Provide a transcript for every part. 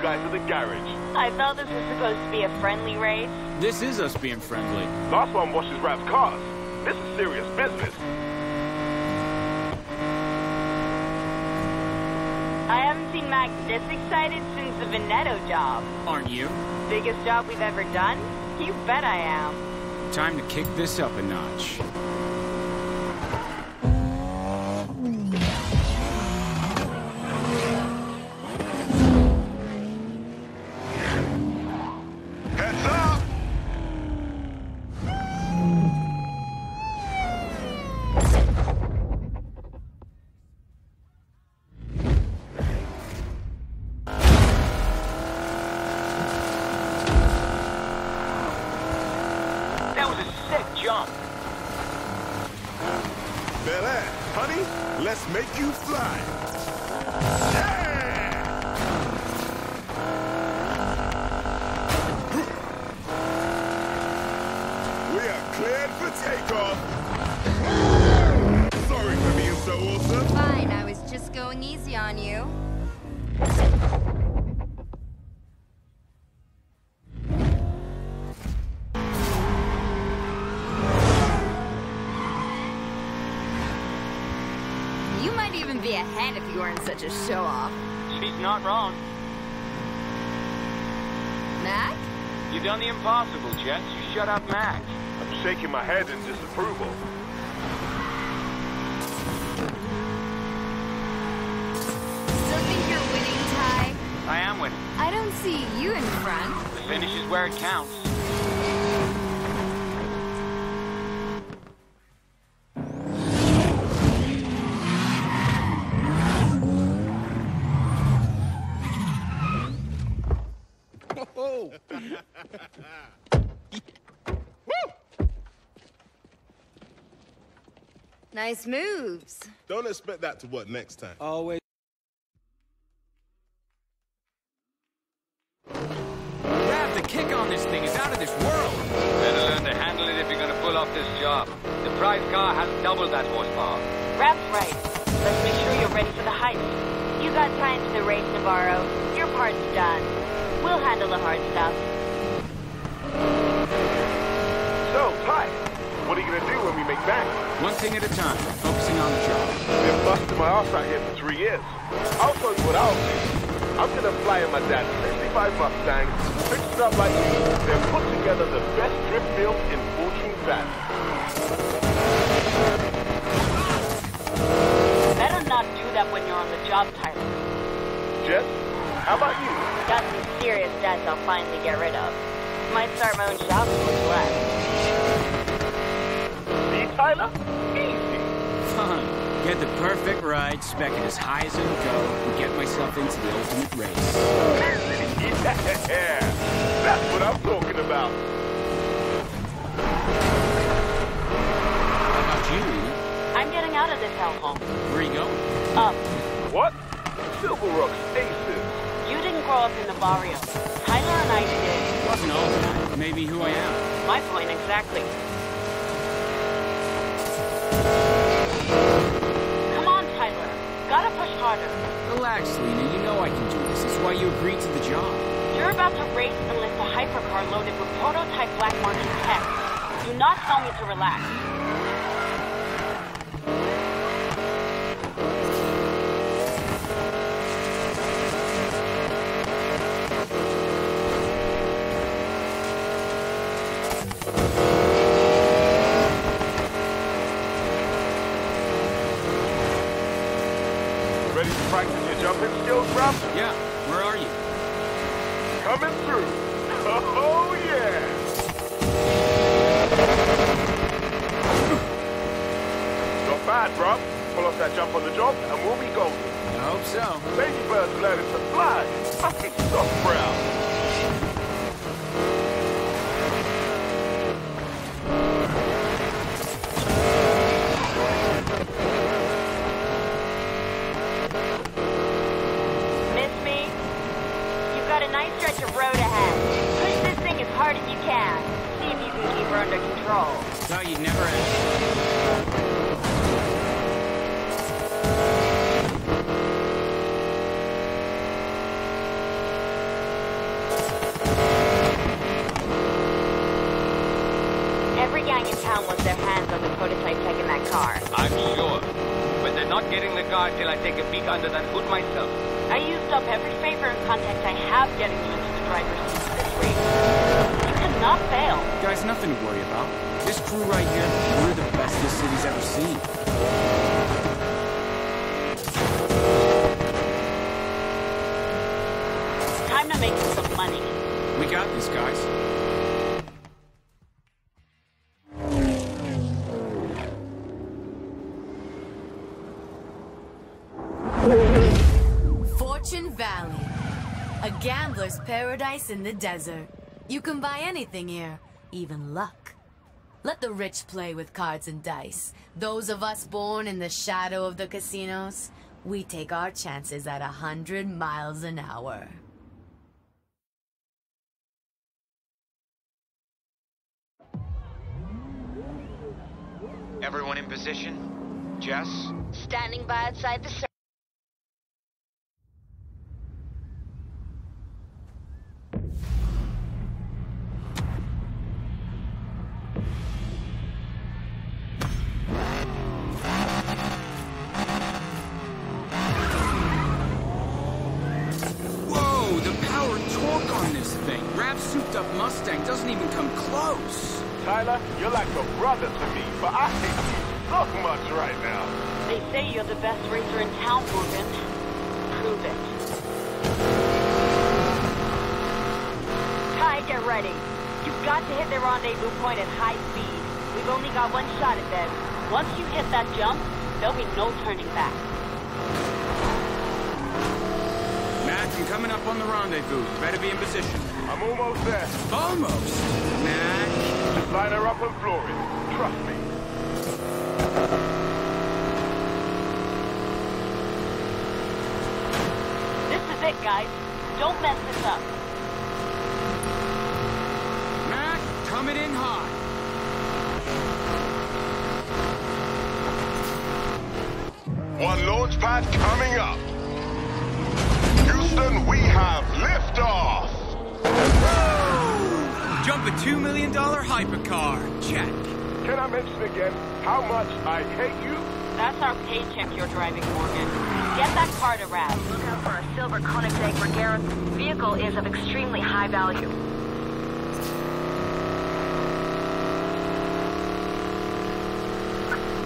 guys in the garage. I thought this was supposed to be a friendly raid. This is us being friendly. Last one washes Rap's cars. This is serious business. I haven't seen Mac this excited since the Veneto job. Aren't you? Biggest job we've ever done? You bet I am. Time to kick this up a notch. Just show off. She's not wrong. Mac? You've done the impossible, Jess. You shut up, Mac. I'm shaking my head in disapproval. Still think you're winning, Ty? I am winning. I don't see you in front. The finish is where it counts. Nice moves. Don't expect that to work next time. Always. Grab the kick on this thing. It's out of this world. Better learn to handle it if you're going to pull off this job. The prize car has double that horsepower. Rap's right. Let's make sure you're ready for the heights. You got time to the race, Navarro. Your part's done. We'll handle the hard stuff. So, Ty. What are you going to do when we make back? One thing at a time, focusing on the job. I've been busting my ass out here for 3 years. I'll tell you what I'll do. I'm going to fly in my dad's 65 Mustang, fix it up like me, then put together the best drift field in Fortune Valley. Better not do that when you're on the job, Tyler. Jess, how about you? Got some serious debts I'll finally get rid of. Might start my own shop and what's left. Tyler? Easy. Fun. Get the perfect ride, spec it as high as it'll go, and get myself into the ultimate race. Yeah! That's what I'm talking about. How about you, Lena? I'm getting out of this hellhole. Where are you going? Up. What? Silver Rock Station. You didn't grow up in the barrio. Tyler and I did. Wasn't old enough. Maybe who I am. My point, exactly. Come on, Tyler. Gotta push harder. Relax, Lena. You know I can do this. It's why you agreed to the job. You're about to race and lift a hypercar loaded with prototype black market tech. Do not tell me to relax. Yeah, where are you? Coming through. Oh, yeah. Not bad, bro. Pull off that jump on the job and we'll be golden. I hope so. Ladybird's learning to fly. Fucking soft brown. Navarro wants their hands on the prototype tech in that car. I'm sure. But they're not getting the car till I take a peek under that hood myself. I used up every favor and contact I have getting you into the driver's seat this week. You cannot fail. Guys, nothing to worry about. This crew right here, we're the best this city's ever seen. I'm making some money. We got this, guys. Fortune Valley. A gambler's paradise in the desert. You can buy anything here, even luck. Let the rich play with cards and dice. Those of us born in the shadow of the casinos, we take our chances at 100 miles an hour. Everyone in position? Jess? Standing by outside the circle. Whoa! The power and torque on this thing! Rap's souped-up Mustang doesn't even come close! Tyler, you're like a brother to me, but I hate you so much right now. They say you're the best racer in town, Morgan. Prove it. Ty, get ready. You've got to hit the rendezvous point at high speed. We've only got one shot at this. Once you hit that jump, there'll be no turning back. Matt, I'm coming up on the rendezvous. Better be in position. I'm almost there. Almost? Matt. Line her up and floor it. Trust me. This is it, guys. Don't mess this up. Matt, coming in hot. One launch pad coming up. Houston, we have liftoff. Whoa! Jump a $2 million hypercar. Check. Can I mention again how much I hate you? That's our paycheck you're driving, Morgan. Get that car to Rap. Look out for a silver Koenigsegg Regera. Vehicle is of extremely high value.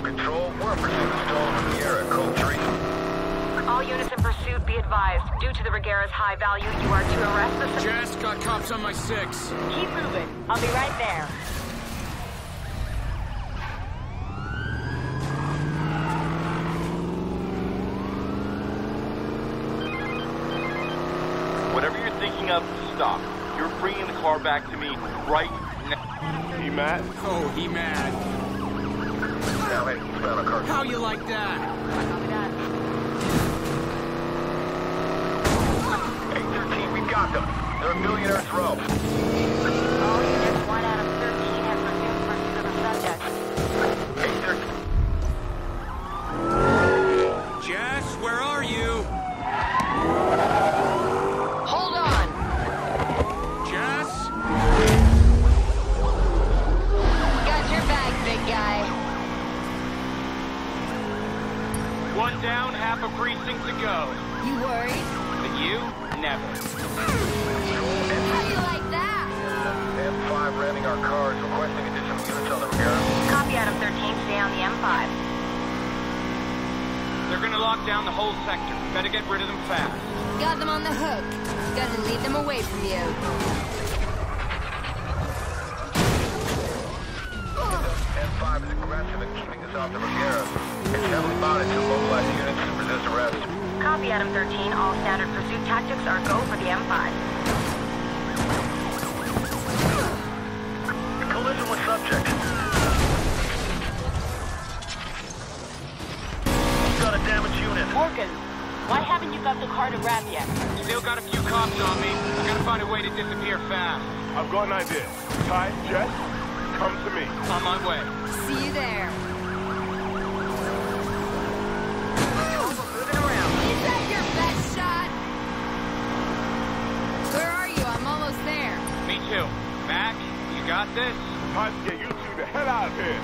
Control, we're pursuit stalled in Regera Code 3. All units in pursuit, be advised. Due to the Regera's high value, you are to arrest the... Jess, got cops on my 6. Keep moving. I'll be right there. Whatever you're thinking of, stop. You're bringing the car back to me right now. He mad? Oh, he mad. How you like that? Got them. They're a millionaire's row. All units, 1 out of 13 have resumed pursuit of the subject. Jess, where are you? Hold on! Jess? Got your bag, big guy. 1 down, half a precinct to go. You worried? But you? Never. How do you like that? M5 ramming our cars, requesting additional units on the rear. Copy out of 13, stay on the M5. They're gonna lock down the whole sector. Better get rid of them fast. Got them on the hook. Gonna lead them away from you. M5 is aggressive in keeping us off the Regera. It's heavily mounted to mobilize units to resist arrest. Copy, Adam 13. All standard pursuit tactics are go for the M5. A collision with subject. Got a damaged unit. Morgan, why haven't you got the car to Wrap yet? Still got a few cops on me. I gotta find a way to disappear fast. I've got an idea. Ty, Jess, come to me. On my way. See you there. Mac, you got this? Time to get you two the hell out of here!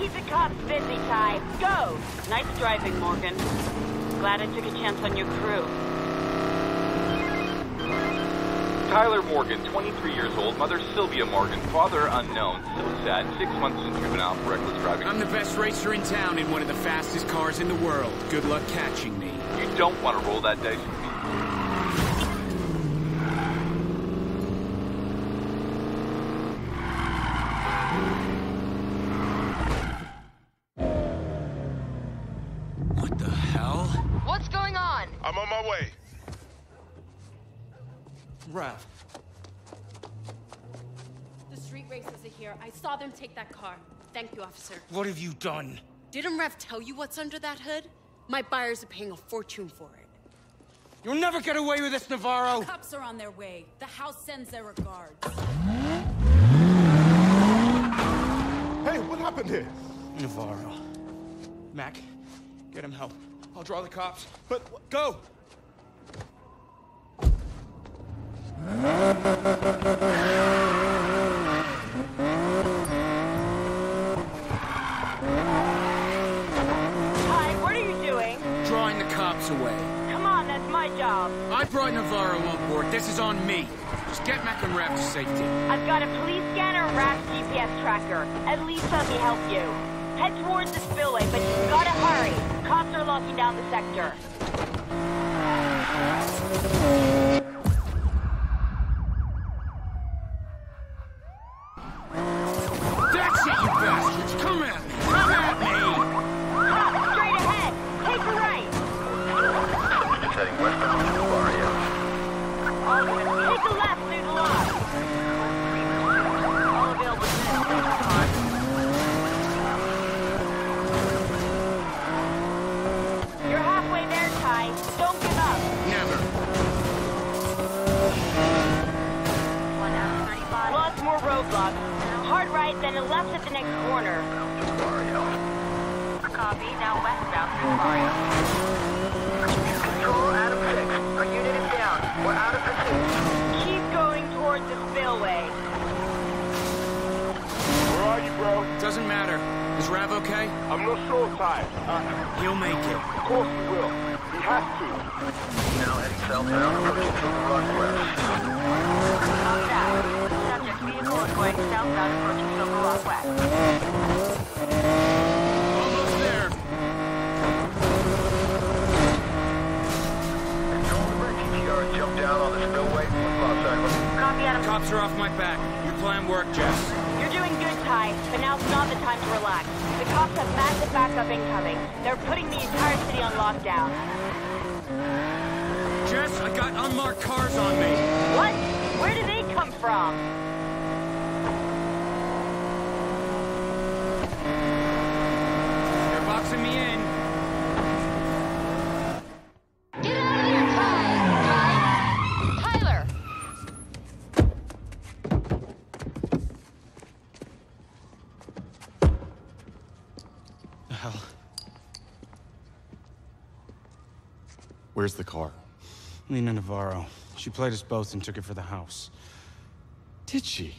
Keep the cops busy, Ty. Go! Nice driving, Morgan. Glad I took a chance on your crew. Tyler Morgan, 23 years old, mother Sylvia Morgan, father unknown, still sad, 6 months in juvenile for reckless driving. I'm the best racer in town in one of the fastest cars in the world. Good luck catching me. You don't want to roll that dice with me. Take that car. Thank you, officer. What have you done? Didn't Rev tell you what's under that hood? My buyers are paying a fortune for it. You'll never get away with this, Navarro! The cops are on their way. The house sends their regards. Hey, what happened here? Navarro. Mac, get him help. I'll draw the cops. But... go! Away. Come on, that's my job. I brought Navarro on board. This is on me. Just get Mac and Rav to safety. I've got a police scanner, Rav's GPS tracker. At least let me help you. Head towards the spillway, but you've got to hurry. Cops are locking down the sector. That's it, you bastards! Come at me! Come at me! Cops, straight ahead! Take the right! Heading westbound to the bar, yeah. Alderman, take a left through the lot. All available to You're halfway there, Ty. Don't give up. Never. 1 hour 35. Lots more roadblocks. Hard right, then a left at the next corner. To the bar, yeah. Copy, now westbound through the bar, yeah. Adam 6, our unit is down. We're out of pursuit. Keep going towards the spillway. Where are you, bro? Doesn't matter. Is Rav okay? I'm not sure, Ty. He'll make it. Of course he will. He has to. Now heading southbound, approaching to the Rockwest. Stop that. Subject vehicle is going southbound, approaching to the Rockwest. Jump down on the spillway. Copy, Adam. Cops are off my back. Your plan worked, Jess. You're doing good, Ty, but now's not the time to relax. The cops have massive backup incoming. They're putting the entire city on lockdown. Jess, I got unmarked cars on me. What? Where do they come from? They're boxing me in. Where's the car? Lena Navarro. She played us both and took it for the house. Did she?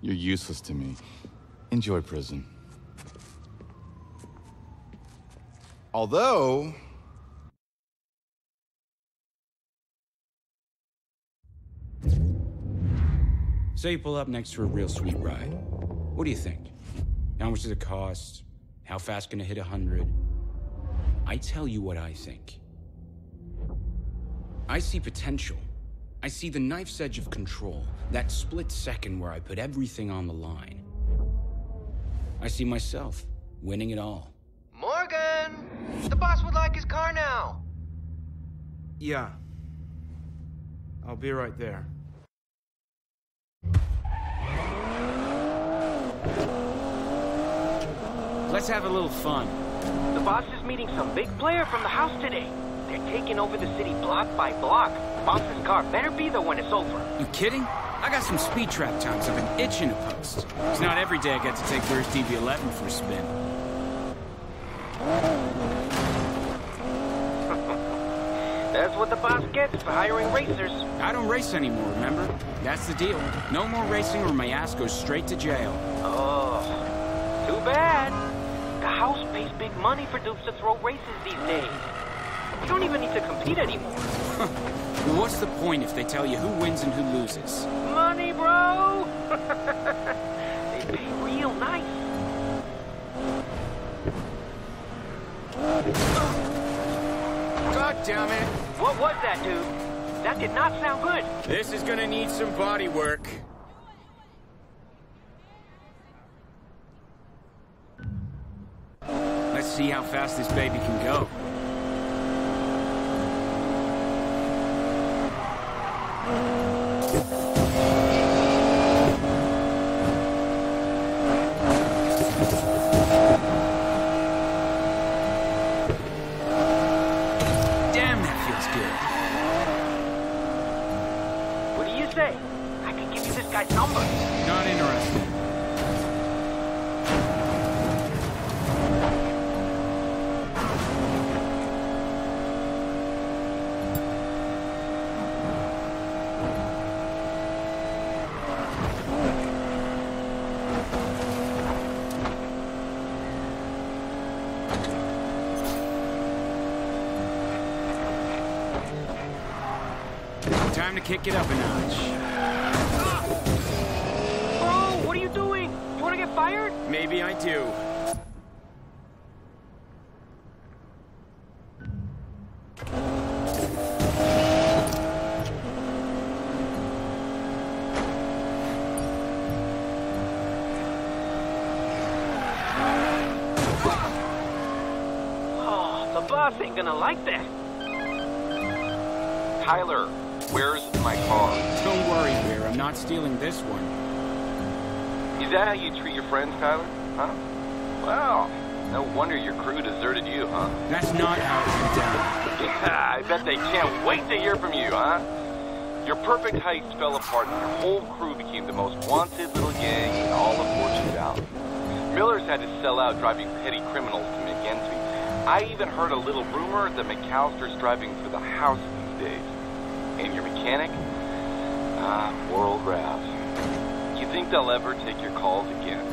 You're useless to me. Enjoy prison. Although... so you pull up next to a real sweet ride. What do you think? How much does it cost? How fast can it hit 100? I tell you what I think. I see potential. I see the knife's edge of control, that split second where I put everything on the line. I see myself winning it all. Morgan! The boss would like his car now! Yeah. I'll be right there. Let's have a little fun. The boss is meeting some big player from the house today. They're taking over the city block by block. Boss's car better be there when it's over. You kidding? I got some speed trap times. I've been itching to post. It's not every day I get to take Burr's DB11 for a spin. That's what the boss gets for hiring racers. I don't race anymore, remember? That's the deal. No more racing or my ass goes straight to jail. Oh, too bad. The house pays big money for dupes to throw races these days. You don't even need to compete anymore. Well, what's the point if they tell you who wins and who loses? Money, bro! They pay real nice. God damn it! What was that, dude? That did not sound good. This is gonna need some body work. Let's see how fast this baby can go. Time to kick it up a notch. Oh, what are you doing? You want to get fired? Maybe I do. Oh, the boss ain't gonna like that. Tyler. Where's my car? Don't worry, Weir. I'm not stealing this one. Is that how you treat your friends, Tyler? Huh? Well, no wonder your crew deserted you, huh? That's not how it went down. Yeah, I bet they can't wait to hear from you, huh? Your perfect heist fell apart and your whole crew became the most wanted little gang in all of Fortune Valley. Miller's had to sell out driving petty criminals to make ends meet. I even heard a little rumor that McAllister's driving for the house these days. And your mechanic? Ah, world wraps. You think they'll ever take your calls again?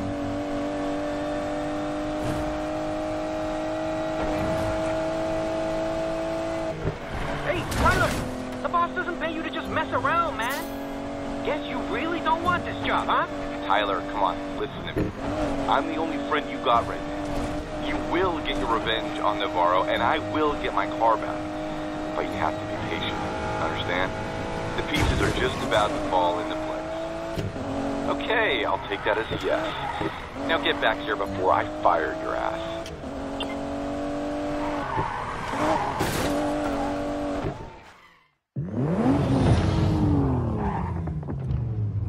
Hey, Tyler! The boss doesn't pay you to just mess around, man! Guess you really don't want this job, huh? Tyler, come on, listen to me. I'm the only friend you got right now. You will get your revenge on Navarro, and I will get my car back. But you have to be patient. Understand? The pieces are just about to fall into place. Okay, I'll take that as a yes. Now get back here before I fire your ass.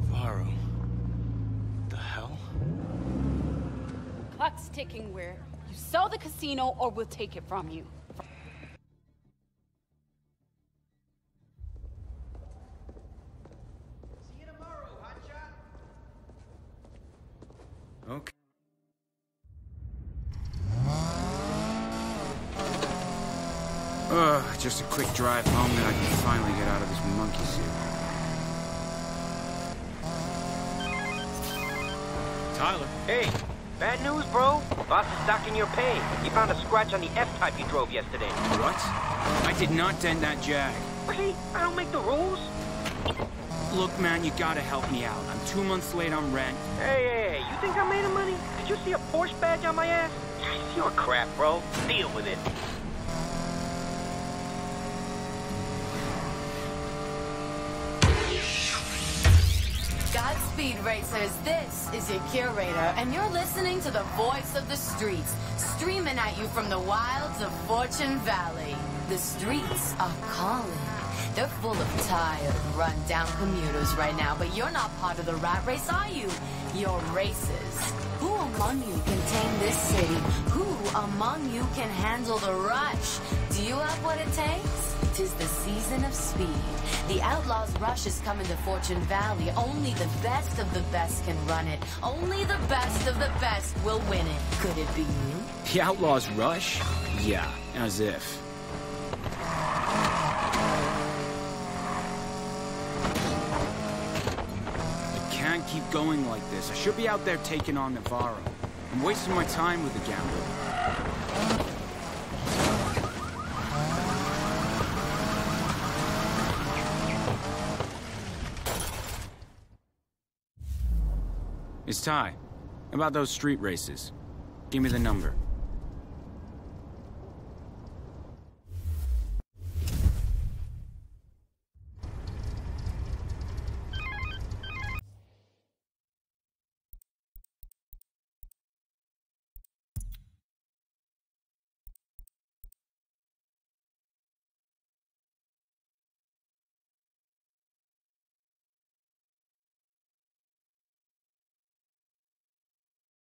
Navarro. The hell? Clock's ticking, Weir. You sell the casino or we'll take it from you. Okay. Just a quick drive home, then I can finally get out of this monkey suit. Tyler. Hey, bad news, bro. Boss is docking your pay. He found a scratch on the F-Type you drove yesterday. What? I did not dent that jag. Really? I don't make the rules. Look, man, you gotta help me out. I'm 2 months late on rent. Hey, you think I made the money? Did you see a Porsche badge on my ass? It's your crap, bro. Deal with it. Godspeed, racers. This is your curator, and you're listening to the voice of the streets, streaming at you from the wilds of Fortune Valley. The streets are calling. They're full of tired, run-down commuters right now, but you're not part of the rat race, are you? You're racers. Who among you can tame this city? Who among you can handle the rush? Do you have what it takes? 'Tis the season of speed. The Outlaws Rush is coming to Fortune Valley. Only the best of the best can run it. Only the best of the best will win it. Could it be you? The Outlaws Rush? Yeah, as if. Can't keep going like this. I should be out there taking on Navarro. I'm wasting my time with the gamble. It's Ty. About those street races. Give me the number.